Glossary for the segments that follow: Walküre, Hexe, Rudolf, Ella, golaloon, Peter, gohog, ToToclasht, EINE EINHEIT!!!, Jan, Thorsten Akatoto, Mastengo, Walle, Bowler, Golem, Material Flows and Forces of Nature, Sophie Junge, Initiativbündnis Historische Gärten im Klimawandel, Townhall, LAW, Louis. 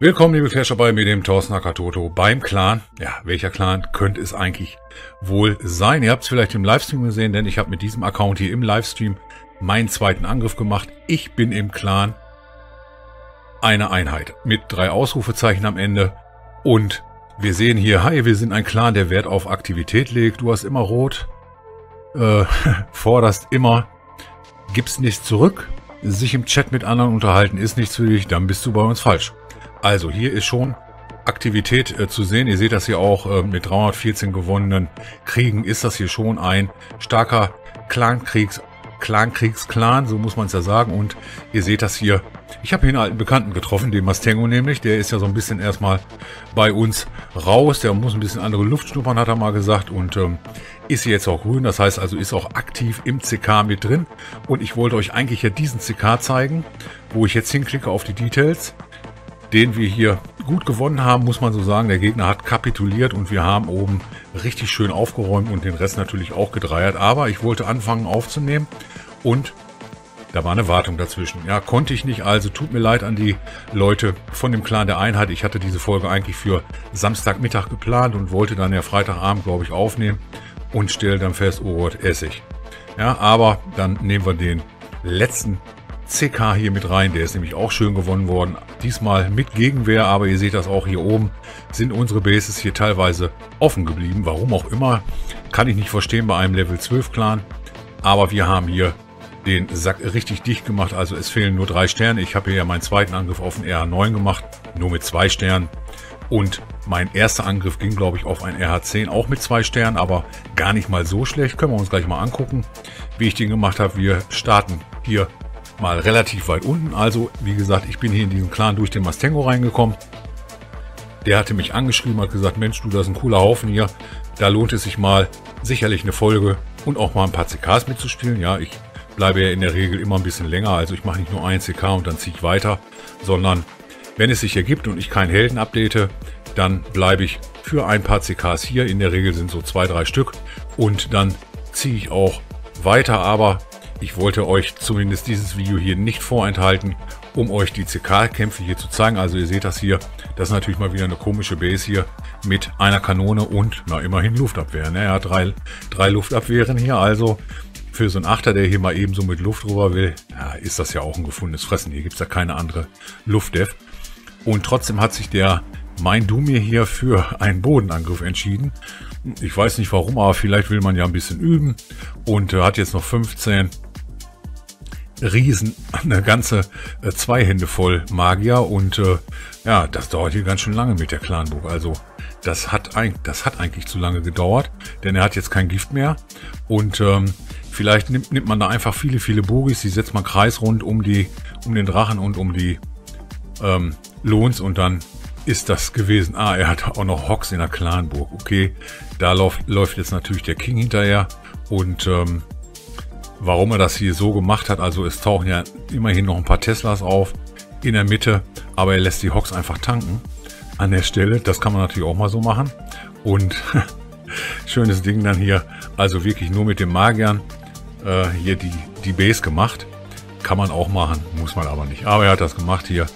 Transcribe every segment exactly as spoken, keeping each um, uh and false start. Willkommen, liebe Clasher, bei mir, dem Thorsten Akatoto, beim Clan. Ja, welcher Clan könnte es eigentlich wohl sein? Ihr habt es vielleicht im Livestream gesehen, denn ich habe mit diesem Account hier im Livestream meinen zweiten Angriff gemacht. Ich bin im Clan eine Einheit mit drei Ausrufezeichen am Ende. Und wir sehen hier, hi, wir sind ein Clan, der Wert auf Aktivität legt. Du hast immer rot, äh, forderst immer, gibst nichts zurück. Sich im Chat mit anderen unterhalten ist nichts für dich, dann bist du bei uns falsch. Also hier ist schon Aktivität äh, zu sehen. Ihr seht das hier auch äh, mit dreihundertvierzehn gewonnenen Kriegen ist das hier schon ein starker Clankriegs, Clankriegs-Clan, so muss man es ja sagen. Und ihr seht das hier. Ich habe hier einen alten Bekannten getroffen, den Mastengo nämlich. Der ist ja so ein bisschen erstmal bei uns raus. Der muss ein bisschen andere Luft schnuppern, hat er mal gesagt. Und ähm, ist hier jetzt auch grün. Das heißt also, ist auch aktiv im C K mit drin. Und ich wollte euch eigentlich ja diesen C K zeigen, wo ich jetzt hinklicke auf die Details, den wir hier gut gewonnen haben, muss man so sagen. Der Gegner hat kapituliert und wir haben oben richtig schön aufgeräumt und den Rest natürlich auch gedreiert. Aber ich wollte anfangen aufzunehmen und da war eine Wartung dazwischen. Ja, konnte ich nicht, also tut mir leid an die Leute von dem Clan der Einheit. Ich hatte diese Folge eigentlich für Samstagmittag geplant und wollte dann ja Freitagabend, glaube ich, aufnehmen und stelle dann fest, oh Gott, Essig. Ja, aber dann nehmen wir den letzten C K hier mit rein, der ist nämlich auch schön gewonnen worden, diesmal mit Gegenwehr, aber ihr seht das auch hier oben, sind unsere Bases hier teilweise offen geblieben, warum auch immer, kann ich nicht verstehen bei einem Level zwölf Clan, aber wir haben hier den Sack richtig dicht gemacht, also es fehlen nur drei Sterne, ich habe hier ja meinen zweiten Angriff auf den R H neun gemacht, nur mit zwei Sternen und mein erster Angriff ging, glaube ich, auf ein R H zehn, auch mit zwei Sternen, aber gar nicht mal so schlecht, können wir uns gleich mal angucken, wie ich den gemacht habe. Wir starten hier mal relativ weit unten. Also, wie gesagt, ich bin hier in diesen Clan durch den Mastengo reingekommen. Der hatte mich angeschrieben, hat gesagt, Mensch, du, das ist ein cooler Haufen hier. Da lohnt es sich mal sicherlich eine Folge und auch mal ein paar C Ks mitzuspielen. Ja, ich bleibe ja in der Regel immer ein bisschen länger. Also ich mache nicht nur ein C K und dann ziehe ich weiter, sondern wenn es sich ergibt und ich keinen Helden update, dann bleibe ich für ein paar C Ks hier. In der Regel sind so zwei, drei Stück und dann ziehe ich auch weiter, aber ich wollte euch zumindest dieses Video hier nicht vorenthalten, um euch die C K-Kämpfe hier zu zeigen. Also ihr seht das hier, das ist natürlich mal wieder eine komische Base hier mit einer Kanone und na immerhin Luftabwehren. Ja, drei, drei Luftabwehren hier, also für so einen Achter, der hier mal eben so mit Luft rüber will, ja, ist das ja auch ein gefundenes Fressen. Hier gibt es ja keine andere Luftdef. Und trotzdem hat sich der mein Dumir hier für einen Bodenangriff entschieden. Ich weiß nicht warum, aber vielleicht will man ja ein bisschen üben und äh, hat jetzt noch fünfzehn... Riesen, eine ganze äh, zwei Hände voll Magier und äh, ja, das dauert hier ganz schön lange mit der Clanburg. Also das hat, ein, das hat eigentlich zu lange gedauert, denn er hat jetzt kein Gift mehr und ähm, vielleicht nimmt, nimmt man da einfach viele, viele Bogis, die setzt man kreisrund um, die, um den Drachen und um die ähm, Lohns und dann ist das gewesen. Ah, er hat auch noch Hocks in der Clanburg. Okay, da lauf, läuft jetzt natürlich der King hinterher und ähm, warum er das hier so gemacht hat, also es tauchen ja immerhin noch ein paar Teslas auf in der Mitte, aber er lässt die Hocks einfach tanken an der Stelle. Das kann man natürlich auch mal so machen. Und schönes Ding dann hier, also wirklich nur mit den Magiern äh, hier die, die Base gemacht. Kann man auch machen, muss man aber nicht. Aber er hat das gemacht hier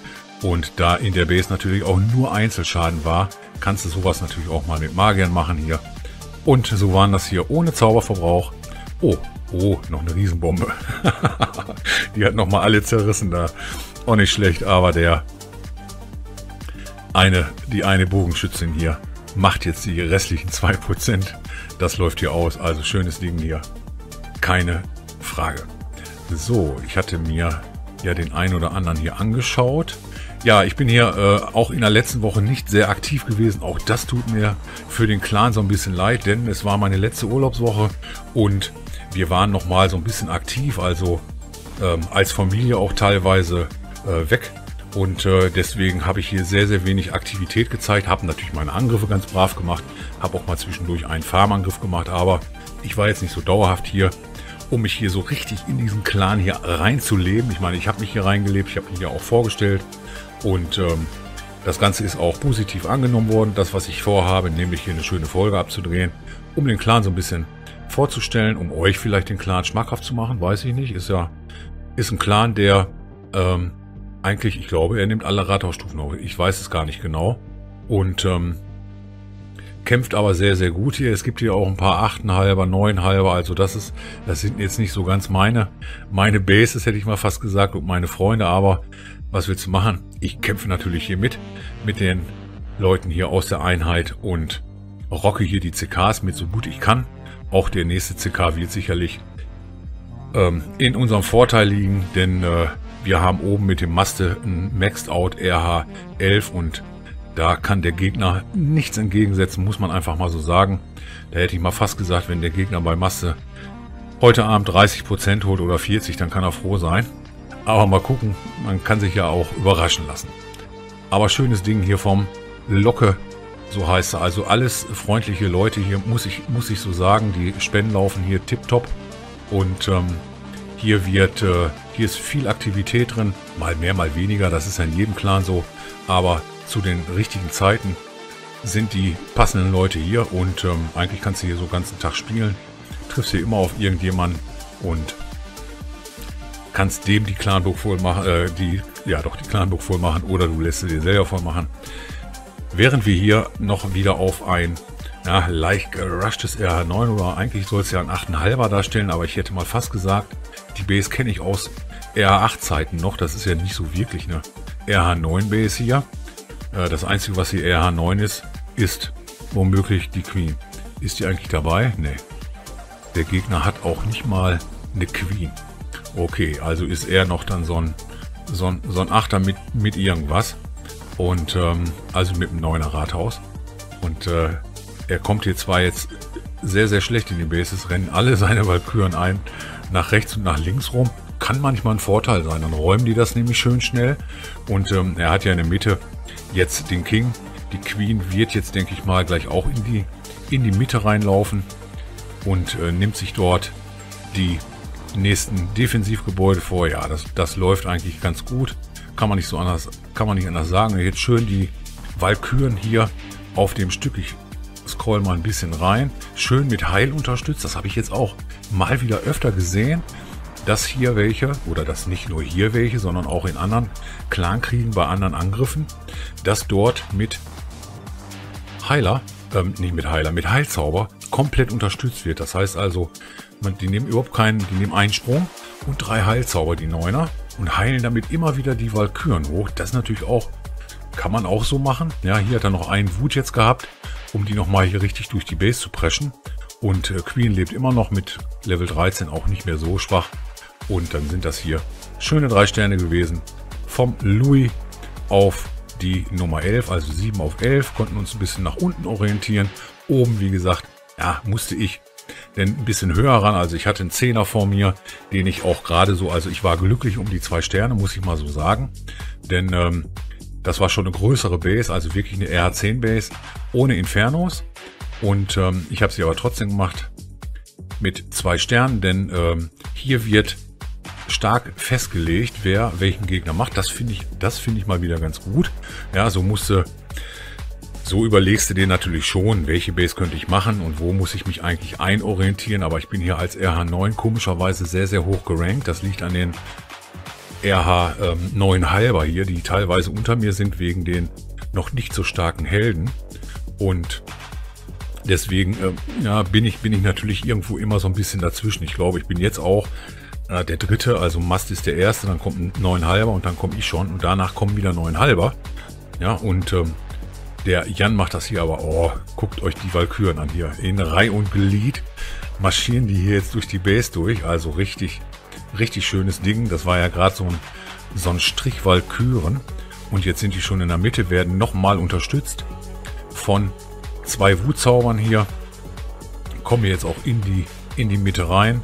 und da in der Base natürlich auch nur Einzelschaden war, kannst du sowas natürlich auch mal mit Magiern machen hier. Und so waren das hier ohne Zauberverbrauch. Oh, oh, noch eine Riesenbombe. Die hat nochmal alle zerrissen da. Auch nicht schlecht, aber der eine, die eine Bogenschützin hier macht jetzt die restlichen zwei Prozent. Das läuft hier aus. Also schönes Ding hier. Keine Frage. So, ich hatte mir ja den einen oder anderen hier angeschaut. Ja, ich bin hier äh, auch in der letzten Woche nicht sehr aktiv gewesen. Auch das tut mir für den Clan so ein bisschen leid, denn es war meine letzte Urlaubswoche und wir waren noch mal so ein bisschen aktiv, also ähm, als Familie auch teilweise äh, weg und äh, deswegen habe ich hier sehr, sehr wenig Aktivität gezeigt, habe natürlich meine Angriffe ganz brav gemacht, habe auch mal zwischendurch einen Farmangriff gemacht, aber ich war jetzt nicht so dauerhaft hier, um mich hier so richtig in diesen Clan hier reinzuleben. Ich meine, ich habe mich hier reingelebt, ich habe mich hier auch vorgestellt und ähm, Das Ganze ist auch positiv angenommen worden, das was ich vorhabe, nämlich hier eine schöne Folge abzudrehen, um den Clan so ein bisschen vorzustellen, um euch vielleicht den Clan schmackhaft zu machen, weiß ich nicht. Ist ja ist ein Clan, der ähm, eigentlich, ich glaube, er nimmt alle Rathausstufen auf. Ich weiß es gar nicht genau. Und ähm, kämpft aber sehr, sehr gut hier. Es gibt hier auch ein paar achteinhalber, neuneinhalber. Also das ist, das sind jetzt nicht so ganz meine, meine Bases, hätte ich mal fast gesagt, und meine Freunde. Aber was willst du machen? Ich kämpfe natürlich hier mit, mit den Leuten hier aus der Einheit und rocke hier die C Ks mit so gut ich kann. Auch der nächste C K wird sicherlich ähm, in unserem Vorteil liegen, denn äh, wir haben oben mit dem Maste ein Maxed Out R H elf und da kann der Gegner nichts entgegensetzen, muss man einfach mal so sagen. Da hätte ich mal fast gesagt, wenn der Gegner bei Maste heute Abend dreißig Prozent holt oder vierzig, dann kann er froh sein. Aber mal gucken, man kann sich ja auch überraschen lassen. Aber schönes Ding hier vom Locke. So heißt er. Also alles freundliche Leute hier, muss ich, muss ich so sagen. Die Spenden laufen hier tipptopp. Und ähm, hier wird, äh, hier ist viel Aktivität drin. Mal mehr, mal weniger. Das ist ja in jedem Clan so. Aber zu den richtigen Zeiten sind die passenden Leute hier. Und ähm, eigentlich kannst du hier so den ganzen Tag spielen. Triffst hier immer auf irgendjemanden. Und kannst dem die Clanburg voll machen. Äh, die, ja doch, die Clanburg voll machen. Oder du lässt sie dir selber voll machen. Während wir hier noch wieder auf ein ja, leicht gerushtes R H neun oder eigentlich soll es ja ein achteinhalber darstellen, aber ich hätte mal fast gesagt, die Base kenne ich aus R H acht Zeiten noch. Das ist ja nicht so wirklich eine R H neun Base hier. Das Einzige, was hier R H neun ist, ist womöglich die Queen. Ist die eigentlich dabei? Nee. Der Gegner hat auch nicht mal eine Queen. Okay, also ist er noch dann so ein, so ein, so ein Achter mit, mit irgendwas. Und ähm, also mit dem neuner Rathaus. Und äh, er kommt hier zwar jetzt sehr, sehr schlecht in die Bases, rennen alle seine Walküren ein, nach rechts und nach links rum. Kann manchmal ein Vorteil sein, dann räumen die das nämlich schön schnell. Und ähm, er hat ja in der Mitte jetzt den King. Die Queen wird jetzt, denke ich mal, gleich auch in die, in die Mitte reinlaufen und äh, nimmt sich dort die nächsten Defensivgebäude vor. Ja, das, das läuft eigentlich ganz gut. Kann man nicht so anders, kann man nicht anders sagen. Jetzt schön die Walküren hier auf dem Stück. Ich scroll mal ein bisschen rein. Schön mit Heil unterstützt. Das habe ich jetzt auch mal wieder öfter gesehen. Dass hier welche, oder dass nicht nur hier welche, sondern auch in anderen Clankriegen, bei anderen Angriffen, dass dort mit Heiler, ähm, nicht mit Heiler, mit Heilzauber komplett unterstützt wird. Das heißt also, man, die nehmen überhaupt keinen, die nehmen einen Sprung und drei Heilzauber, die Neuner. Und heilen damit immer wieder die Walküren hoch. Das ist natürlich auch, kann man auch so machen. Ja, hier hat er noch einen Wut jetzt gehabt, um die nochmal hier richtig durch die Base zu preschen. Und äh, Queen lebt immer noch mit Level dreizehn auch nicht mehr so schwach. Und dann sind das hier schöne drei Sterne gewesen. Vom Louis auf die Nummer elf, also sieben auf elf, konnten uns ein bisschen nach unten orientieren. Oben, wie gesagt, ja, musste ich denn ein bisschen höher ran, also ich hatte einen Zehner vor mir, den ich auch gerade so, also ich war glücklich um die zwei Sterne, muss ich mal so sagen, denn ähm, das war schon eine größere Base, also wirklich eine R H zehn Base ohne Infernos und ähm, ich habe sie aber trotzdem gemacht mit zwei Sternen, denn ähm, hier wird stark festgelegt, wer welchen Gegner macht, das finde ich, das finde ich mal wieder ganz gut, ja, so musste So überlegst du dir natürlich schon, welche Base könnte ich machen und wo muss ich mich eigentlich einorientieren. Aber ich bin hier als R H neun komischerweise sehr, sehr hoch gerankt. Das liegt an den R H neun halber hier, die teilweise unter mir sind wegen den noch nicht so starken Helden. Und deswegen äh, ja, bin ich, bin ich natürlich irgendwo immer so ein bisschen dazwischen. Ich glaube, ich bin jetzt auch äh, der Dritte, also Mast ist der Erste, dann kommt ein neun halber und dann komme ich schon. Und danach kommen wieder neun halber. Ja, und Ähm, der Jan macht das hier aber, oh, guckt euch die Walküren an hier. In Reihe und Glied marschieren die hier jetzt durch die Base durch. Also richtig, richtig schönes Ding. Das war ja gerade so ein, so ein Strich Walküren. Und jetzt sind die schon in der Mitte, werden nochmal unterstützt von zwei Wutzaubern hier. Kommen jetzt auch in die, in die Mitte rein.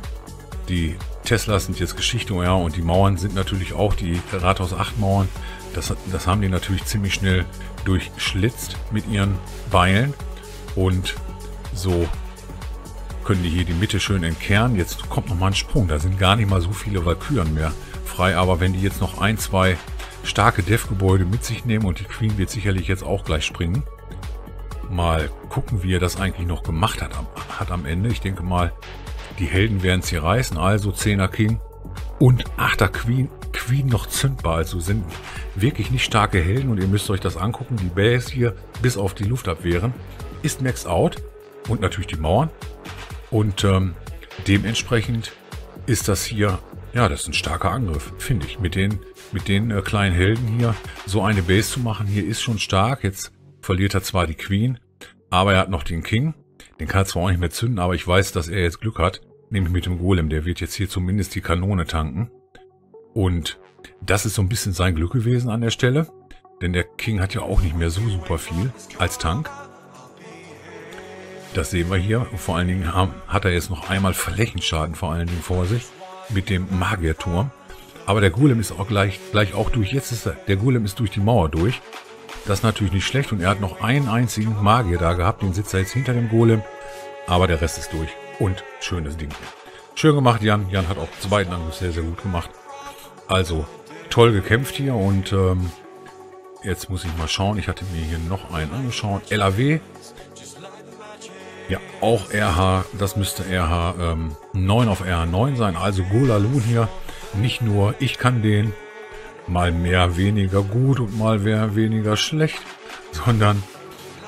Die Teslas sind jetzt Geschichte, ja, und die Mauern sind natürlich auch die Rathaus acht Mauern. Das, das haben die natürlich ziemlich schnell durchschlitzt mit ihren Beilen und so können die hier die Mitte schön entkernen. Jetzt kommt nochmal ein Sprung, da sind gar nicht mal so viele Walküren mehr frei, aber wenn die jetzt noch ein, zwei starke Dev-Gebäude mit sich nehmen und die Queen wird sicherlich jetzt auch gleich springen. Mal gucken, wie er das eigentlich noch gemacht hat am, hat am Ende. Ich denke mal, die Helden werden es hier reißen. Also Zehner King und Achter Queen. Queen noch zündbar. Also sind wirklich nicht starke Helden und ihr müsst euch das angucken. Die Base hier bis auf die Luftabwehren ist max out und natürlich die Mauern. Und ähm, dementsprechend ist das hier, ja, das ist ein starker Angriff, finde ich. Mit den, mit den äh, kleinen Helden hier so eine Base zu machen, hier ist schon stark. Jetzt verliert er zwar die Queen, aber er hat noch den King. Den kann er zwar auch nicht mehr zünden, aber ich weiß, dass er jetzt Glück hat. Nämlich mit dem Golem. Der wird jetzt hier zumindest die Kanone tanken. Und das ist so ein bisschen sein Glück gewesen an der Stelle. Denn der King hat ja auch nicht mehr so super viel als Tank. Das sehen wir hier. Und vor allen Dingen hat er jetzt noch einmal Flächenschaden vor allen Dingen vor sich. Mit dem Magierturm. Aber der Golem ist auch gleich, gleich auch durch. Jetzt ist er, der Golem ist durch die Mauer durch. Das ist natürlich nicht schlecht und er hat noch einen einzigen Magier da gehabt, den sitzt er jetzt hinter dem Golem, aber der Rest ist durch und schönes Ding. Schön gemacht, Jan. Jan hat auch den zweiten Angriff sehr, sehr gut gemacht. Also toll gekämpft hier und ähm, jetzt muss ich mal schauen, ich hatte mir hier noch einen angeschaut. L A W, ja auch R H, das müsste R H ähm, neun auf R H neun sein, also Golaloon hier, nicht nur ich kann den, mal mehr weniger gut und mal mehr weniger schlecht, sondern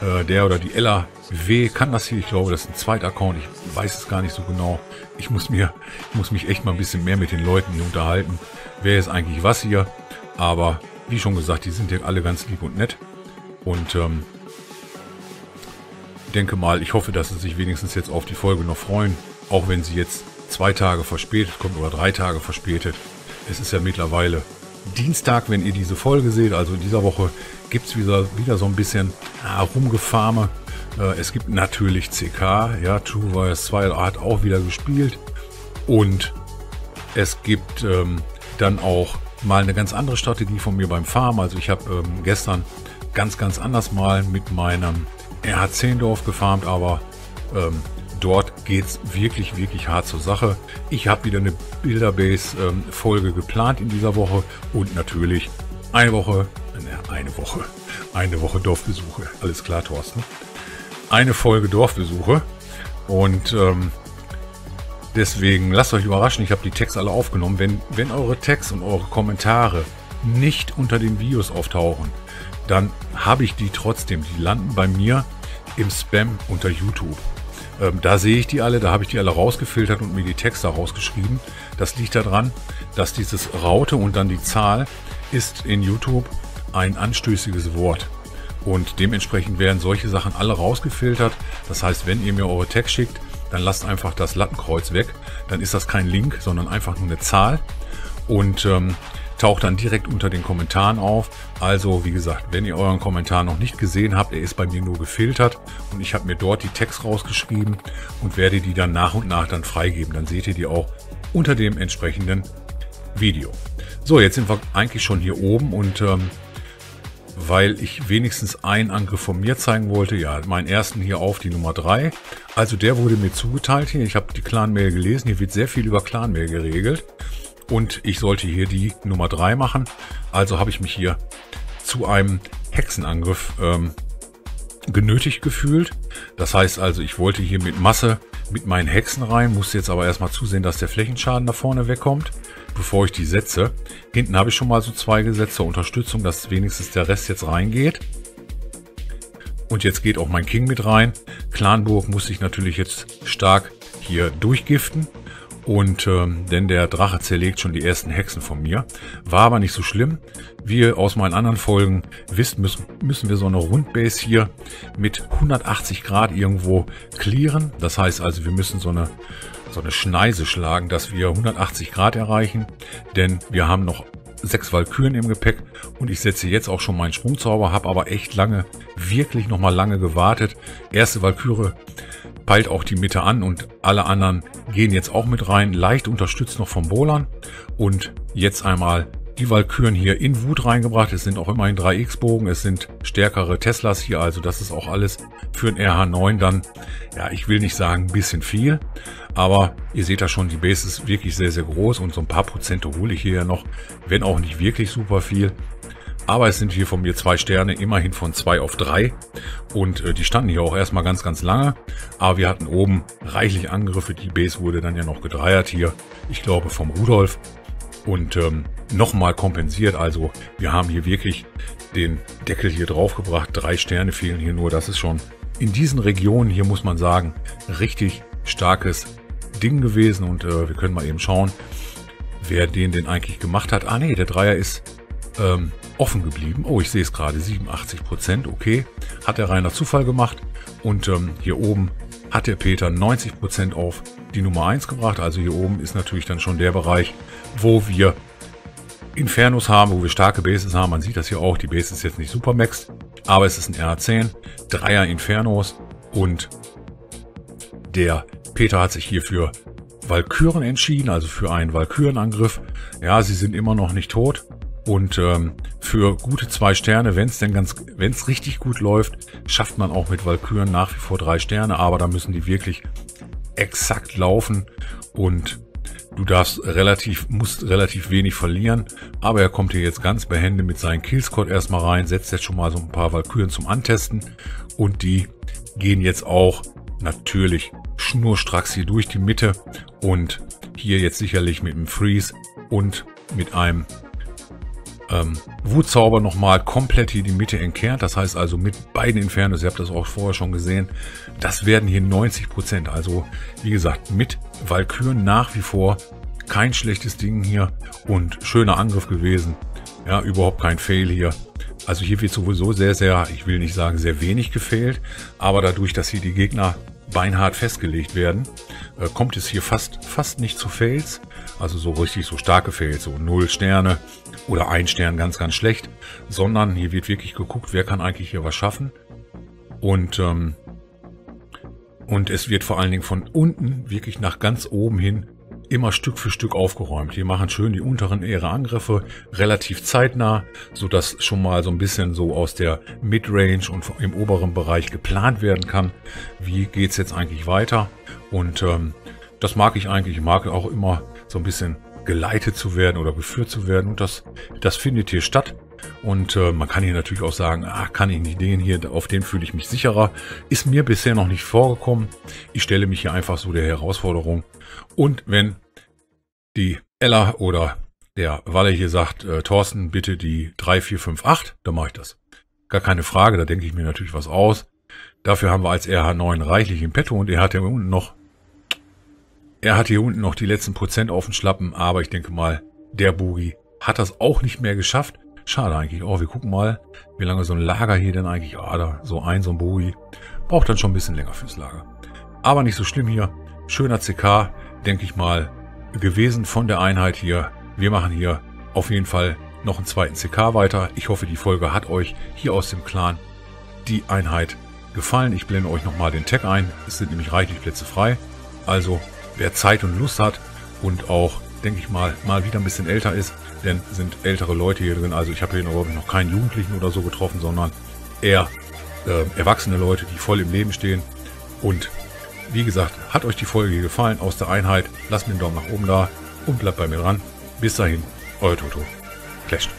äh, der oder die Ella W kann das hier. Ich glaube, das ist ein Zweitaccount. Ich weiß es gar nicht so genau. Ich muss mir, ich muss mich echt mal ein bisschen mehr mit den Leuten unterhalten. Wer ist eigentlich was hier? Aber wie schon gesagt, die sind ja alle ganz lieb und nett. Und ähm, denke mal, ich hoffe, dass sie sich wenigstens jetzt auf die Folge noch freuen, auch wenn sie jetzt zwei Tage verspätet kommt oder drei Tage verspätet. Es ist ja mittlerweile Dienstag, wenn ihr diese Folge seht, also in dieser Woche gibt es wieder, wieder so ein bisschen ah, Rumgefarme. Äh, es gibt natürlich C K, ja, True Warriors zwei hat auch wieder gespielt. Und es gibt ähm, dann auch mal eine ganz andere Strategie von mir beim Farmen. Also ich habe ähm, gestern ganz, ganz anders mal mit meinem R H zehn Dorf gefarmt, aber ähm, dort geht es wirklich, wirklich hart zur Sache. Ich habe wieder eine Bilderbase-Folge ähm, geplant in dieser Woche und natürlich eine Woche, ne, eine Woche, eine Woche Dorfbesuche. Alles klar, Thorsten. Eine Folge Dorfbesuche und ähm, deswegen lasst euch überraschen. Ich habe die Tags alle aufgenommen. Wenn, wenn eure Tags und eure Kommentare nicht unter den Videos auftauchen, dann habe ich die trotzdem. Die landen bei mir im Spam unter YouTube. Da sehe ich die alle, da habe ich die alle rausgefiltert und mir die Texte rausgeschrieben. Das liegt daran, dass dieses Raute und dann die Zahl ist in YouTube ein anstößiges Wort. Und dementsprechend werden solche Sachen alle rausgefiltert. Das heißt, wenn ihr mir eure Tags schickt, dann lasst einfach das Lattenkreuz weg. Dann ist das kein Link, sondern einfach nur eine Zahl. Und ähm, taucht dann direkt unter den Kommentaren auf. Also wie gesagt, wenn ihr euren Kommentar noch nicht gesehen habt, er ist bei mir nur gefiltert und ich habe mir dort die Tags rausgeschrieben und werde die dann nach und nach dann freigeben. Dann seht ihr die auch unter dem entsprechenden Video. So, jetzt sind wir eigentlich schon hier oben und ähm, weil ich wenigstens einen Angriff von mir zeigen wollte, ja, meinen ersten hier auf die Nummer drei. Also der wurde mir zugeteilt hier. Ich habe die Clan-Mail gelesen. Hier wird sehr viel über Clan-Mail geregelt. Und ich sollte hier die Nummer drei machen. Also habe ich mich hier zu einem Hexenangriff ähm, genötigt gefühlt. Das heißt also, ich wollte hier mit Masse mit meinen Hexen rein. Musste jetzt aber erstmal zusehen, dass der Flächenschaden da vorne wegkommt, bevor ich die setze. Hinten habe ich schon mal so zwei gesetzt zur Unterstützung, dass wenigstens der Rest jetzt reingeht. Und jetzt geht auch mein King mit rein. Clanburg muss ich natürlich jetzt stark hier durchgiften. Und ähm, denn der Drache zerlegt schon die ersten Hexen von mir. War aber nicht so schlimm. Wie ihr aus meinen anderen Folgen wisst, müssen, müssen wir so eine Rundbase hier mit hundertachtzig Grad irgendwo clearen. Das heißt also, wir müssen so eine, so eine Schneise schlagen, dass wir hundertachtzig Grad erreichen. Denn wir haben noch sechs Walküren im Gepäck und ich setze jetzt auch schon meinen Sprungzauber, habe aber echt lange, wirklich nochmal lange gewartet. Erste Walküre peilt auch die Mitte an und alle anderen gehen jetzt auch mit rein, leicht unterstützt noch vom Bolan und jetzt einmal die Walküren hier in Wut reingebracht. Es sind auch immerhin drei X Bogen, es sind stärkere Teslas hier, also das ist auch alles für ein R H neun dann, ja, ich will nicht sagen ein bisschen viel, aber ihr seht ja schon, die Base ist wirklich sehr, sehr groß und so ein paar Prozente hole ich hier ja noch, wenn auch nicht wirklich super viel. Aber es sind hier von mir zwei Sterne, immerhin von zwei auf drei. Und äh, die standen hier auch erstmal ganz, ganz lange. Aber wir hatten oben reichlich Angriffe. Die Base wurde dann ja noch gedreiert hier. Ich glaube vom Rudolf. Und ähm, nochmal kompensiert. Also wir haben hier wirklich den Deckel hier drauf gebracht. Drei Sterne fehlen hier nur. Das ist schon in diesen Regionen hier, muss man sagen, richtig starkes Ding gewesen. Und äh, wir können mal eben schauen, wer den denn eigentlich gemacht hat. Ah nee, der Dreier ist ähm, offen geblieben. Oh, ich sehe es gerade, siebenundachtzig Prozent, okay. Hat der reiner Zufall gemacht. Und ähm, hier oben hat der Peter neunzig Prozent auf die Nummer eins gebracht. Also hier oben ist natürlich dann schon der Bereich, wo wir Infernos haben, wo wir starke Bases haben. Man sieht das hier auch, die Base ist jetzt nicht super maxed, aber es ist ein R A zehn, Dreier Infernos. Und der Peter hat sich hier für Walküren entschieden, also für einen Walkürenangriff. Ja, sie sind immer noch nicht tot. Und ähm, für gute zwei Sterne, wenn es denn ganz, wenn es richtig gut läuft, schafft man auch mit Walküren nach wie vor drei Sterne. Aber da müssen die wirklich exakt laufen und du darfst relativ, musst relativ wenig verlieren. Aber er kommt hier jetzt ganz behende mit seinen Killsquad erstmal rein, setzt jetzt schon mal so ein paar Walküren zum Antesten und die gehen jetzt auch natürlich schnurstracks hier durch die Mitte und hier jetzt sicherlich mit einem Freeze und mit einem ähm, Wutzauber nochmal komplett hier die Mitte entkernt. Das heißt also mit beiden Infernos, ihr habt das auch vorher schon gesehen, das werden hier neunzig Prozent. Also wie gesagt, mit Walküren nach wie vor kein schlechtes Ding hier und schöner Angriff gewesen. Ja, überhaupt kein Fail hier. Also hier wird sowieso sehr, sehr, ich will nicht sagen sehr wenig gefailt, aber dadurch, dass hier die Gegner beinhart festgelegt werden, äh, kommt es hier fast fast nicht zu Fails, also so richtig so starke Fails, so null Sterne oder ein Stern ganz, ganz schlecht, sondern hier wird wirklich geguckt, wer kann eigentlich hier was schaffen und, ähm, und es wird vor allen Dingen von unten wirklich nach ganz oben hin immer Stück für Stück aufgeräumt. Hier machen schön die unteren ihre Angriffe relativ zeitnah, sodass schon mal so ein bisschen so aus der Midrange und im oberen Bereich geplant werden kann. Wie geht es jetzt eigentlich weiter? Und ähm, das mag ich eigentlich. Ich mag auch immer so ein bisschen geleitet zu werden oder geführt zu werden. Und das, das findet hier statt. Und äh, man kann hier natürlich auch sagen, ah, kann ich nicht den hier, auf den fühle ich mich sicherer. Ist mir bisher noch nicht vorgekommen. Ich stelle mich hier einfach so der Herausforderung. Und wenn die Ella oder der Walle hier sagt, äh, Thorsten, bitte die drei, vier, fünf, acht, dann mache ich das. Gar keine Frage, da denke ich mir natürlich was aus. Dafür haben wir als R H neun reichlich im Petto und er hat hier unten noch, er hat hier unten noch die letzten Prozent auf den Schlappen, aber ich denke mal, der Boogie hat das auch nicht mehr geschafft. Schade eigentlich. Oh, wir gucken mal, wie lange so ein Lager hier denn eigentlich... Ah, da, so ein, so ein Bowie. Braucht dann schon ein bisschen länger fürs Lager. Aber nicht so schlimm hier. Schöner C K, denke ich mal, gewesen von der Einheit hier. Wir machen hier auf jeden Fall noch einen zweiten C K weiter. Ich hoffe, die Folge hat euch hier aus dem Clan die Einheit gefallen. Ich blende euch nochmal den Tag ein. Es sind nämlich reichlich Plätze frei. Also, wer Zeit und Lust hat und auch... denke ich mal, mal wieder ein bisschen älter ist, denn sind ältere Leute hier drin. Also ich habe hier noch keinen Jugendlichen oder so getroffen, sondern eher äh, erwachsene Leute, die voll im Leben stehen. Und wie gesagt, hat euch die Folge hier gefallen aus der Einheit? Lasst mir einen Daumen nach oben da und bleibt bei mir dran. Bis dahin, euer ToToclasht.